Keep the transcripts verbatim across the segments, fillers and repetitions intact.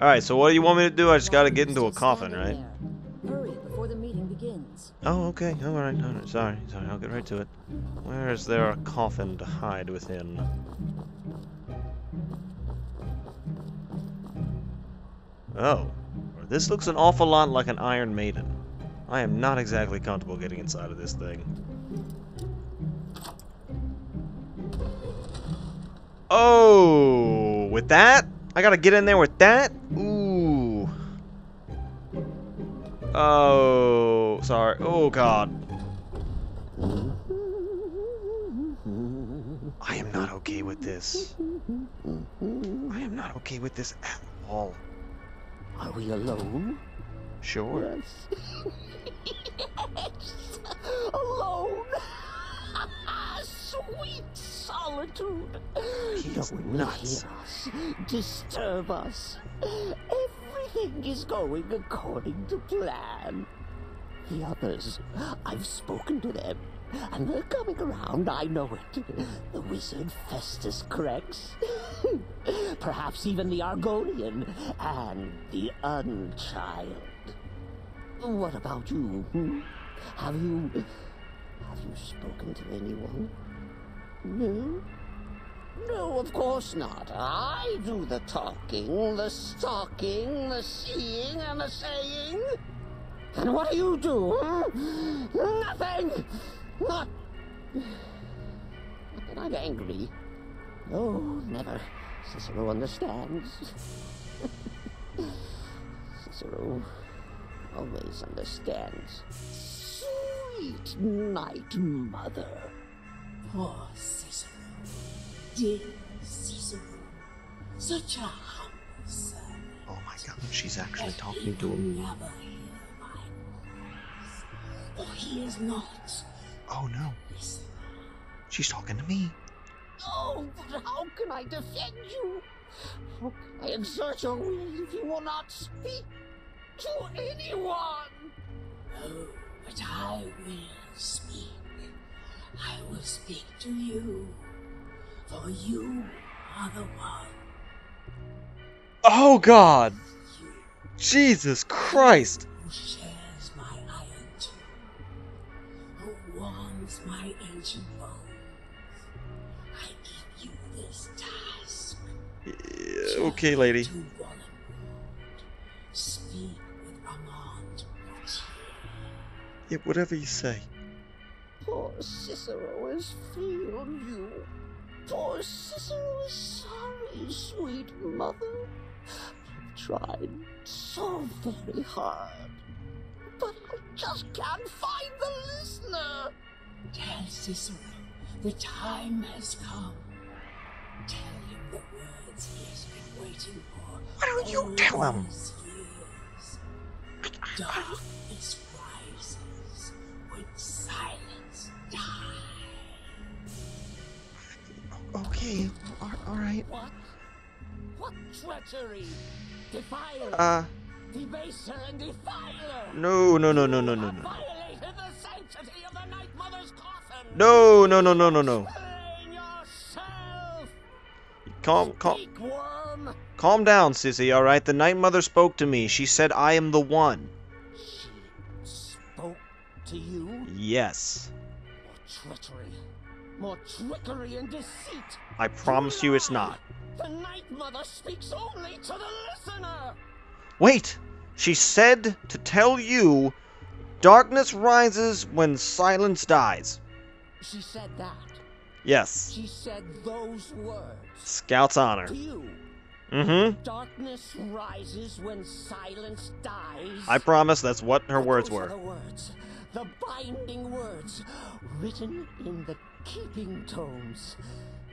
Alright, so what do you want me to do? I just gotta get into a coffin, right? Hurry before the meeting begins. Oh, okay. Alright, alright. Sorry, sorry. I'll get right to it. Where is there a coffin to hide within? Oh. This looks an awful lot like an Iron Maiden. I am not exactly comfortable getting inside of this thing. Oh, with that? I gotta get in there with that? Ooh. Oh, sorry. Oh, God. I am not okay with this. I am not okay with this at all. Are we alone? Sure. Yes. Yes. Alone. Sweet solitude. He's nuts. Hear us, disturb us. Everything is going according to plan. The others, I've spoken to them, and they're coming around, I know it. The wizard Festus Krex, perhaps even the Argonian, and the Unchild. What about you? Hmm? Have you... have you spoken to anyone? No? No, of course not. I do the talking, the stalking, the seeing, and the saying. And what do you do? Hmm? Nothing! Not... and I'm angry. No, never. Cicero understands. Cicero always understands. Sweet Night Mother. Poor Cicero. Dear Cicero. Such a humble servant. Oh my God, she's actually talking to him. Oh, he is not. Oh no. She's talking to me. Oh, but how can I defend you? How can I exert your will if you will not speak to anyone? Oh, but I will speak. I will speak to you. For you are the one. Oh God! You. Jesus Christ! My ancient bones. I give you this task. Yeah, okay, lady. To Volunruud. Speak with Amaund Motierre. Yeah, whatever you say. Poor Cicero has failed you. Poor Cicero is sorry, sweet mother. I've tried so very hard, but I just can't find the listener. Tell Cicero, the time has come. Tell him the words he has been waiting for. Why don't you tell him? Darkness rises when silence dies. Okay, alright. What? What treachery? Defiler. Uh. Debaser and defiler. No, no, no, no, no, no, no. No, no, no, no, no, no. Calm, calm, calm down, sissy, all right? The Night Mother spoke to me. She said I am the one. She spoke to you? Yes. More treachery. More trickery and deceit. I promise you it's not. The Night Mother speaks only to the listener. Wait. She said to tell you, darkness rises when silence dies. She said that. Yes. She said those words. Scout's honor. To you. Mm-hmm. Darkness rises when silence dies. I promise that's what her but words those were. Are the words, the binding words, written in the keeping tomes.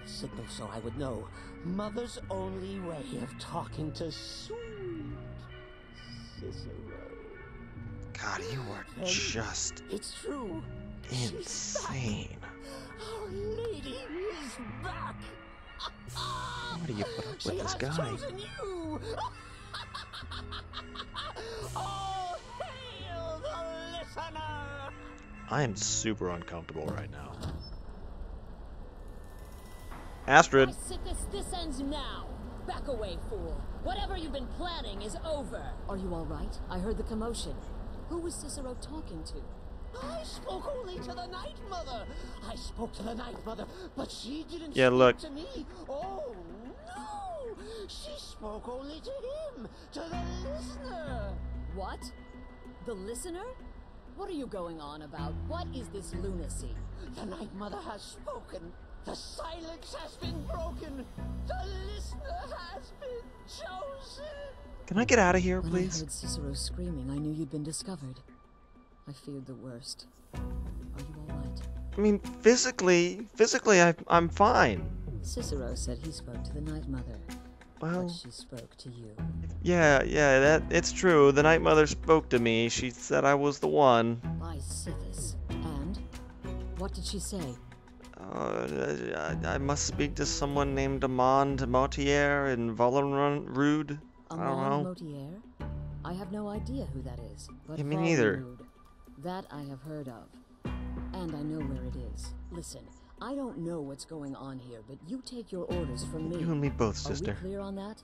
A signal so I would know. Mother's only way of talking to sweet Cicero. God, you are and just. It's true. Insane. Our lady is back. Why do you put up with this guy? You. Oh, hail the listener. I am super uncomfortable right now. Astrid. This ends now. Back away, fool. Whatever you've been planning is over. Are you all right? I heard the commotion. Who was Cicero talking to? I spoke only to the Night Mother. I spoke to the Night Mother, but she didn't yeah, speak look. to me. Oh, no. She spoke only to him, to the Listener. What? The Listener? What are you going on about? What is this lunacy? The Night Mother has spoken. The silence has been broken. The Listener has been chosen. Can I get out of here, please? When I heard Cicero screaming, I knew you'd been discovered. I feared the worst. Are you all right? I mean, physically, physically, I, I'm fine. Cicero said he spoke to the Night Mother. Well, but she spoke to you. Yeah, yeah, that it's true. The Night Mother spoke to me. She said I was the one. By Sithis. And what did she say? Uh, I, I must speak to someone named Amaund Motierre in Volunruud. I don't know. Motierre? I have no idea who that is. But yeah, me neither. That I have heard of, and I know where it is. Listen, I don't know what's going on here, but you take your orders from me. You and me both, sister. Are we clear on that?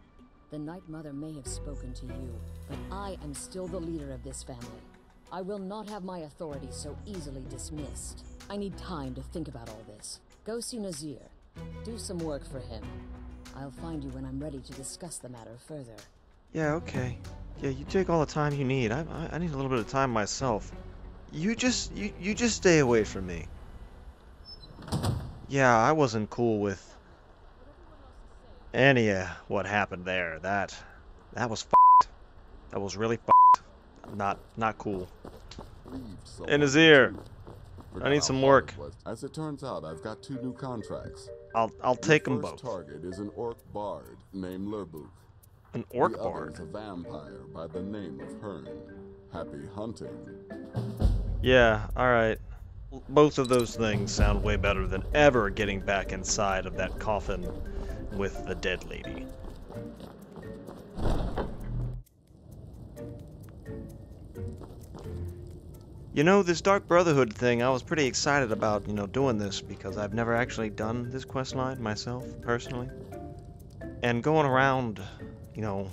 The Night Mother may have spoken to you, but I am still the leader of this family. I will not have my authority so easily dismissed. I need time to think about all this. Go see Nazir. Do some work for him. I'll find you when I'm ready to discuss the matter further. Yeah, okay. Yeah, you take all the time you need. I, I, I need a little bit of time myself. You just, you, you just stay away from me. Yeah, I wasn't cool with any of what happened there. That, that was f***ed. That was really f***ed. Not, not cool. In his ear. I need some work. As it turns out, I've got two new contracts. I'll, I'll take them both. Your first target is an orc bard named Lerbuk. An orc bard? The other is a vampire by the name of Hern. Happy hunting. Yeah, alright. Both of those things sound way better than ever getting back inside of that coffin with the dead lady. You know, this Dark Brotherhood thing, I was pretty excited about, you know, doing this because I've never actually done this questline myself, personally. And going around, you know,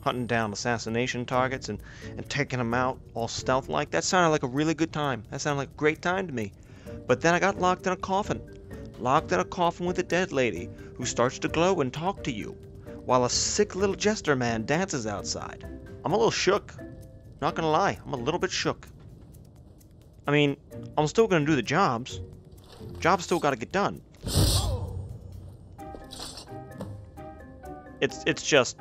hunting down assassination targets and, and taking them out all stealth-like. That sounded like a really good time. That sounded like a great time to me. But then I got locked in a coffin. Locked in a coffin with a dead lady who starts to glow and talk to you while a sick little jester man dances outside. I'm a little shook. Not gonna lie. I'm a little bit shook. I mean, I'm still gonna do the jobs. Jobs still gotta get done. It's, it's just...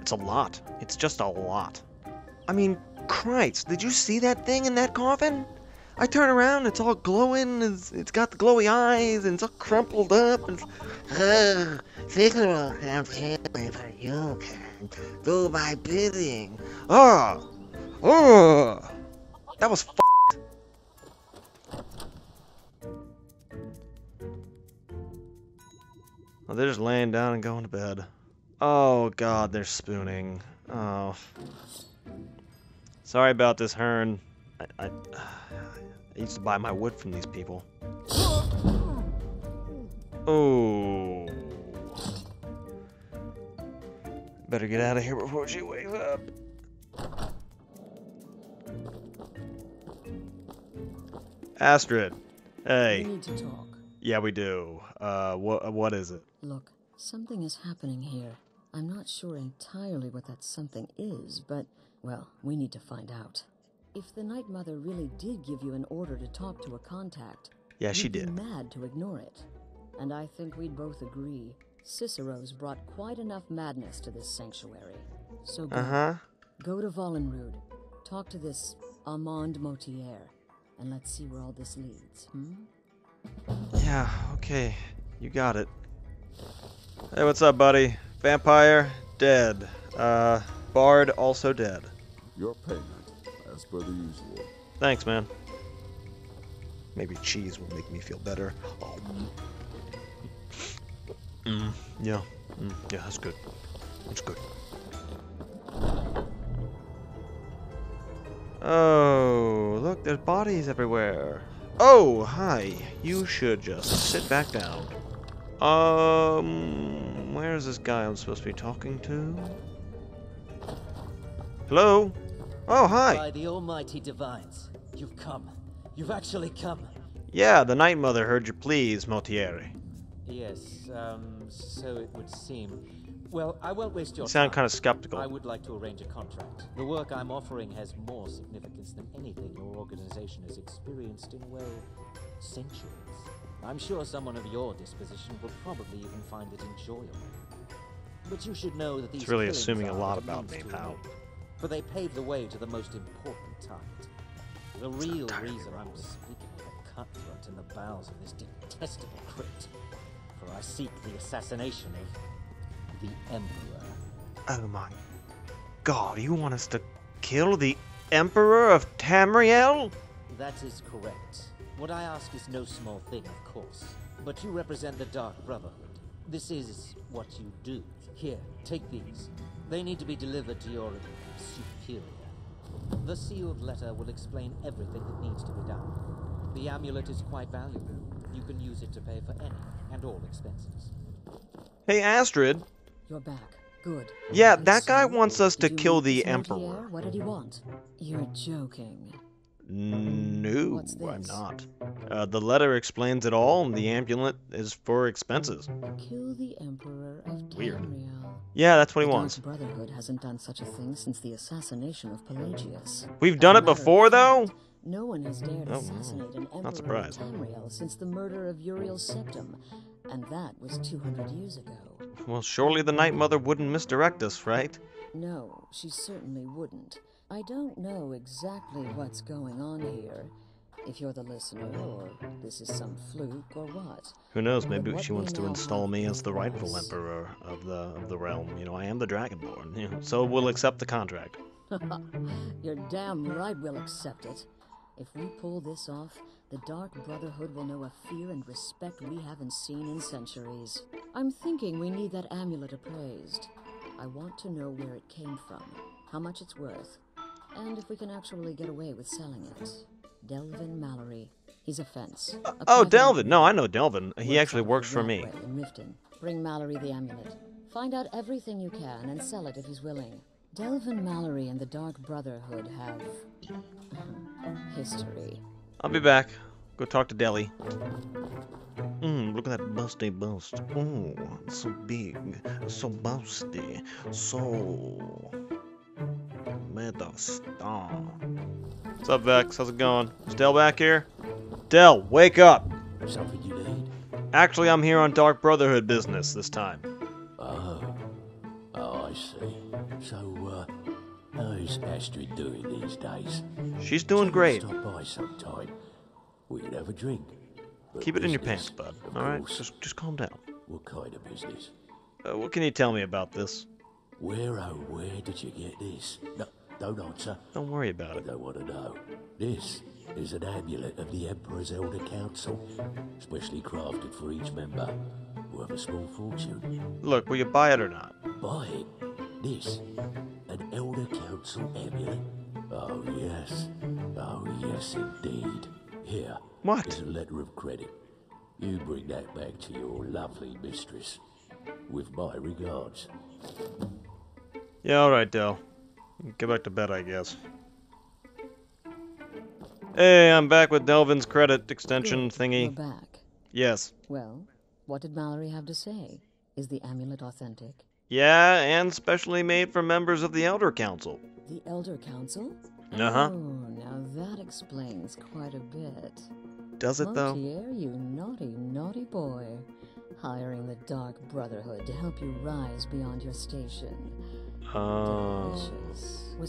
It's a lot. It's just a lot. I mean, Christ, did you see that thing in that coffin? I turn around, it's all glowing, it's, it's got the glowy eyes, and it's all crumpled up, and it's... Cicero comes here, but you can do my bidding. Oh! Oh! That was f***ed. Oh, they're just laying down and going to bed. Oh god, they're spooning. Oh. Sorry about this, Hern. I, I, I used to buy my wood from these people. Oh. Better get out of here before she wakes up. Astrid. Hey. We need to talk. Yeah, we do. Uh, what what is it? Look, something is happening here. I'm not sure entirely what that something is, but, well, we need to find out. If the Night Mother really did give you an order to talk to a contact, yeah, she did. You'd be mad to ignore it. And I think we'd both agree, Cicero's brought quite enough madness to this sanctuary. So go, uh-huh. go to Volunruud, talk to this Amaund Motierre, and let's see where all this leads, hmm? Yeah, okay, you got it. Hey, what's up, buddy? Vampire, dead. Uh, Bard, also dead. Your payment, as per the usual. Thanks, man. Maybe cheese will make me feel better. Oh. Mm, yeah. Mm, yeah, that's good. That's good. Oh, look, there's bodies everywhere. Oh, hi. You should just sit back down. Um... where is this guy I'm supposed to be talking to? Hello? Oh, hi! By the almighty divines, you've come. You've actually come. Yeah, the Night Mother heard your pleas, Motierre. Yes, um, so it would seem. Well, I won't waste your time. You sound kind of skeptical. I would like to arrange a contract. The work I'm offering has more significance than anything your organization has experienced in, well, centuries. I'm sure someone of your disposition will probably even find it enjoyable. But you should know that these... It's really assuming a lot about me, pal. For they pave the way to the most important target. The real reason I'm speaking with a cutthroat in the bowels of this detestable crypt. For I seek the assassination of the Emperor. Oh my god, you want us to kill the Emperor of Tamriel? That is correct. What I ask is no small thing, of course. But you represent the Dark Brotherhood. This is what you do. Here, take these. They need to be delivered to your superior. The sealed letter will explain everything that needs to be done. The amulet is quite valuable. You can use it to pay for any and all expenses. Hey, Astrid. You're back. Good. Yeah, that guy wants us to kill the Emperor. What did he want? You're joking. No, I'm not. Uh, the letter explains it all, and the amulet is for expenses. Kill the Emperor of Tamriel. Weird. Yeah, that's what he wants. The Dark Brotherhood hasn't done such a thing since the assassination of Pelagius. We've done it before, though? No one has dared oh, assassinate an Emperor of Tamriel since the murder of Uriel Septim, and that was two hundred years ago. Well, surely the Night Mother wouldn't misdirect us, right? No, she certainly wouldn't. I don't know exactly what's going on here, if you're the listener or this is some fluke or what. Who knows, maybe she wants to install me as the rightful emperor of the of the realm. You know, I am the Dragonborn, you know, so we'll accept the contract. You're damn right we'll accept it. If we pull this off, the Dark Brotherhood will know a fear and respect we haven't seen in centuries. I'm thinking we need that amulet appraised. I want to know where it came from, how much it's worth, and if we can actually get away with selling it. Delvin Mallory. He's a fence. A oh, Delvin! No, I know Delvin. He actually works for me. In Riften. Bring Mallory the amulet. Find out everything you can and sell it if he's willing. Delvin Mallory and the Dark Brotherhood have... history. I'll be back. Go talk to Deli. Mmm, look at that busty bust. Ooh, so big. So busty. So... What's up, Vex? How's it going? Is Del back here? Del, wake up! Something you need? Actually, I'm here on Dark Brotherhood business this time. Oh. Oh, I see. So, uh, how's Astrid doing these days? She's doing great. Stop by sometime. We can have a drink. But keep it in your pants, bud. Alright? Just, just calm down. What kind of business? Uh, what can you tell me about this? Where, oh, where did you get this? No. Don't answer. Don't worry about it. I don't want to know. This is an amulet of the Emperor's Elder Council, specially crafted for each member. Worth a small fortune. Look, will you buy it or not? Buy it? This? An Elder Council amulet? Oh, yes. Oh, yes, indeed. Here. What? It's a letter of credit. You bring that back to your lovely mistress. With my regards. Yeah, all right, Del. Get back to bed, I guess. Hey, I'm back with Delvin's credit extension Good, thingy. You're back. Yes. Well, what did Mallory have to say? Is the amulet authentic? Yeah, and specially made for members of the Elder Council. The Elder Council? Uh-huh. Oh, now that explains quite a bit. Does it, though? Motierre, you naughty, naughty boy. Hiring the Dark Brotherhood to help you rise beyond your station. Oh,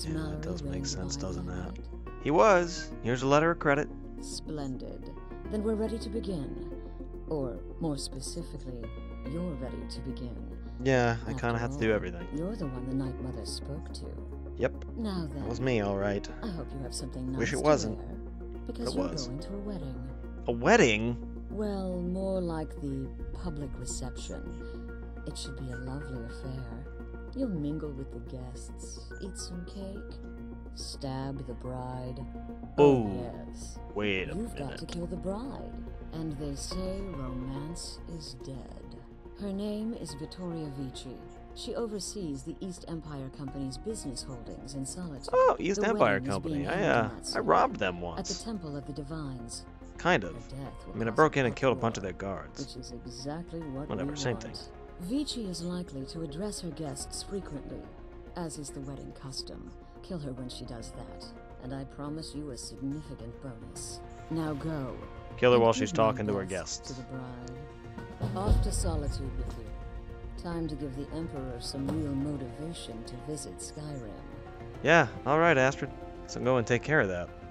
yeah, it does make sense, doesn't it? He was. Here's a letter of credit. Splendid. Then we're ready to begin. Or, more specifically, you're ready to begin. Yeah, I kind of have to do everything. You're the one the Night Mother spoke to. Yep. Now then, it was me, all right. I hope you have something nice. Wish it wasn't. Because you're going to a wedding. A wedding? Well, more like the public reception. It should be a lovely affair. You'll mingle with the guests, eat some cake, stab the bride. Oh, yes. Wait a minute. You've got to kill the bride. And they say romance is dead. Her name is Vittoria Vici. She oversees the East Empire Company's business holdings in Solitude. Oh, East the Empire Company. I, uh, I robbed them once. At the Temple of the Divines. Kind of. I mean, I broke in and killed a bunch of their guards. Which is exactly what Whatever, we same want. thing. Vici is likely to address her guests frequently, as is the wedding custom. Kill her when she does that, and I promise you a significant bonus. Now go. Kill her while she's talking to her guests. To the bride. Off to Solitude with you. Time to give the Emperor some real motivation to visit Skyrim. Yeah, alright, Astrid. So go and take care of that.